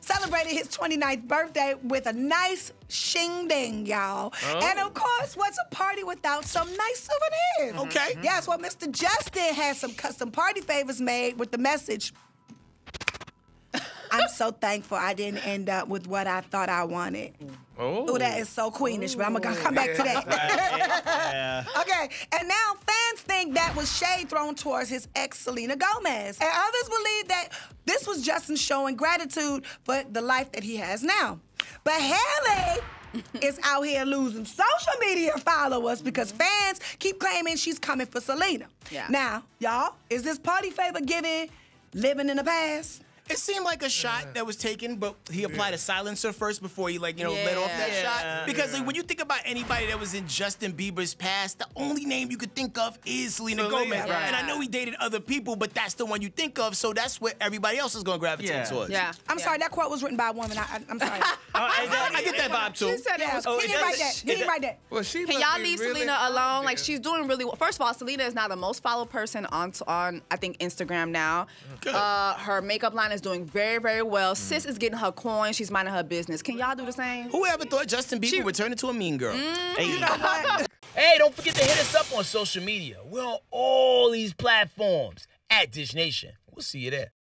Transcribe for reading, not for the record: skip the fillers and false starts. celebrated his 29th birthday with a nice shing-ding, y'all. Oh. And of course, what's a party without some nice souvenirs? Mm-hmm. Okay. Mm-hmm. Yes, well, Mr. Justin had some custom party favors made with the message, I'm so thankful I didn't end up with what I thought I wanted. Oh, ooh, that is so queenish, but I'm going to come back to that. Okay, and now fans think that was shade thrown towards his ex, Selena Gomez. And others believe that this was Justin showing gratitude for the life that he has now. But Hailey is out here losing social media followers because fans keep claiming she's coming for Selena. Yeah. Now, y'all, is this party favor giving living in the past? It seemed like a shot that was taken, but he applied a silencer first before he, like, you know, let off that shot. Because like, when you think about anybody that was in Justin Bieber's past, the only name you could think of is Selena Gomez. Yeah. And I know he dated other people, but that's the one you think of, so that's what everybody else is going to gravitate towards. Yeah. I'm sorry, that quote was written by a woman. I'm sorry. I get that vibe, too. She said it was He didn't write that. He didn't write that. Well, can y'all leave really Selena alone? Like, she's doing really well. First of all, Selena is now the most followed person on I think, Instagram now. Good. Her makeup line is doing very, very well. Sis is getting her coin. She's minding her business. Can y'all do the same? Whoever thought Justin Bieber would turn into a mean girl? Hey. You know what? Hey, don't forget to hit us up on social media. We're on all these platforms at Dish Nation. We'll see you there.